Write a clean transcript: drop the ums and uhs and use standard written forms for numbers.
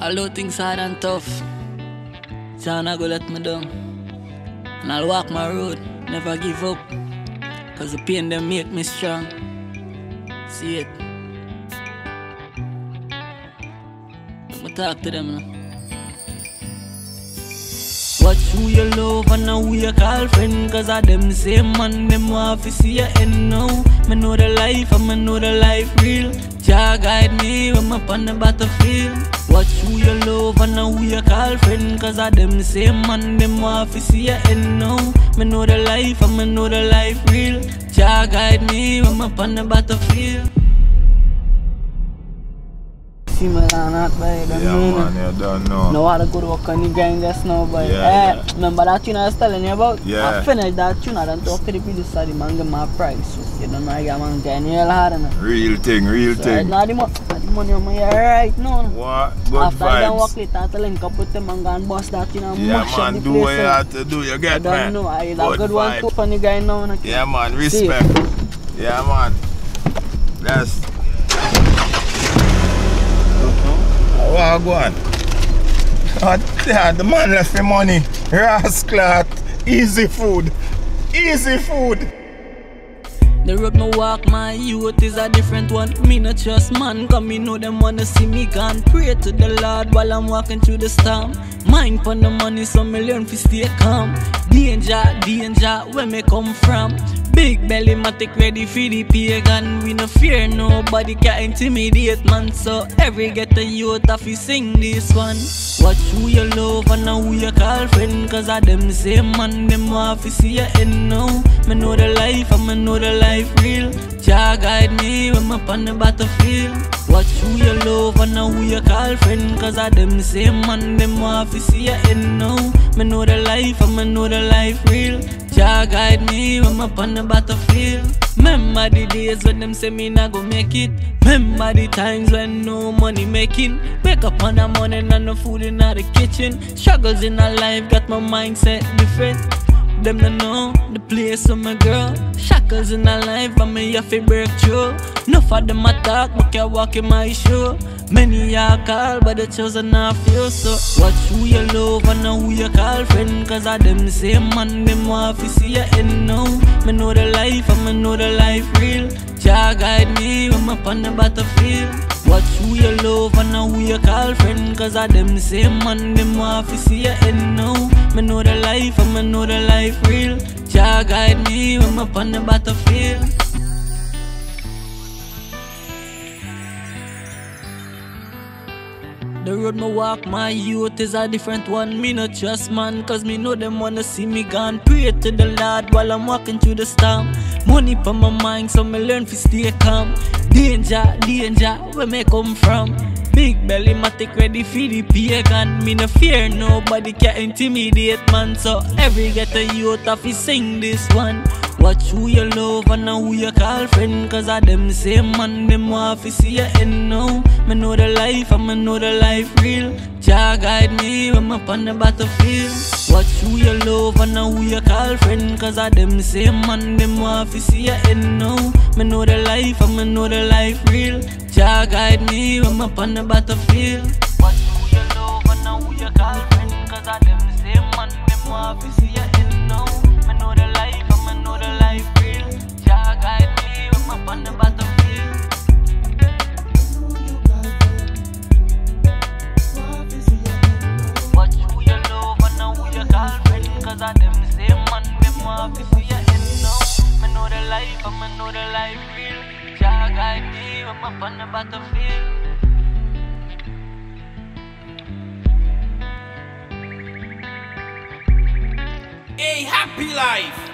Although things hard and tough, Jah nah go let me down. And I'll walk my road, never give up, 'cause the pain them make me strong. See it? Let me talk to them now. Watch who you love and who you call friend, 'cause of them same man, them want to see your end now. Me know the life and me know the life real. Jah guide me when I'm on the battlefield. Watch who you love and who you call friend, 'cause of them same man, them want to see your end now. Me know the life and me know the life real. Jah guide me when I'm on the battlefield. See my land out by the moon. Yeah, man, don't know. No other good work on the grind just now, boy. Yeah, yeah. Remember that tune I was telling you about? Yeah. I finished that tune, I don't talk to the people, so the man give my price. So you don't know, I got man grind real hard enough. Real thing, real so thing. Now the money on my hair right now. What? Good after vibes. I done work later, I have to link up with them and go and bust that, you know, yeah, mash man, up the place. Yeah, man, do what you have to do, you get, man. I don't know, I have a good one too on the grind now. Okay? Yeah, man, respect. See? Yeah, man. That's... What go on? The man left the money. Rascal, easy food. Easy food. The road no walk, my youth is a different one. Me not trust man, 'cause me know them wanna see me gone. Pray to the Lord while I'm walking through the storm. Mind for the money, so me learn fi stay calm. Danger, danger, where me come from. Big belly, ma take ready for the pagan. We no fear nobody, can intimidate man. So every ghetto youth have to sing this one. Watch who you love and who you call friend, 'cause of them same man, them want to see your end now. Me know the life and me know the life real. Jah guide me when I'm on the battlefield. Watch who you love and who you call friend, 'cause of them same man, them want to see your end now. Me know the life and me know the life real. Jah guide me when I'm on the battlefield. Remember the days when them say me nah go make it. Remember the times when no money making. Wake up on the morning and no food in the kitchen. Struggles in our life got my mindset different. Them no know the place of my girl. Shackles in her life, but me have to break through. Enough of them attack, but can't walk in my shoe. Many are called, but the chosen are few. So watch who you love and who you call friend, 'cause of them same man, them want to see your end now. Me know the life and me know the life real. Jah guide me when I'm on the battlefield. Watch who you love and who you call friend, 'cause of them same man, them want to see your end now. Me know the life and me know the life real. Jah guide me when I'm on the battlefield. The road me walk, my youth is a different one. Me no trust man, 'cause me know them wanna see me gone. Pray to the Lord while I'm walking through the storm. Money for my mind, so me learn to stay calm. Danger, danger, where me come from. Big belly, ma take ready for the pagan. Me no fear nobody, can intimidate man. So every ghetto youth have to sing this one. Watch who you love and who you call friend, 'cause of them same man, them want to see your end now. Me know the life and me know the life real. Jah guide me when I'm on the battlefield. Watch who you love and who you call friend, 'cause of them same man, them want to see your end now. Me know the life and me know the life real. Jah guide me when I'm on the battlefield. Watch who you love and who you call friend, 'cause of them same man, them want to see your end now. Me know the life. Jah guide me when I'm on the battlefield. Watch who you love and who you call friend, 'cause of them same man, them want to see your end now. Me know the life and me know the life real. Jah guide me when I'm on the battlefield. A happy life.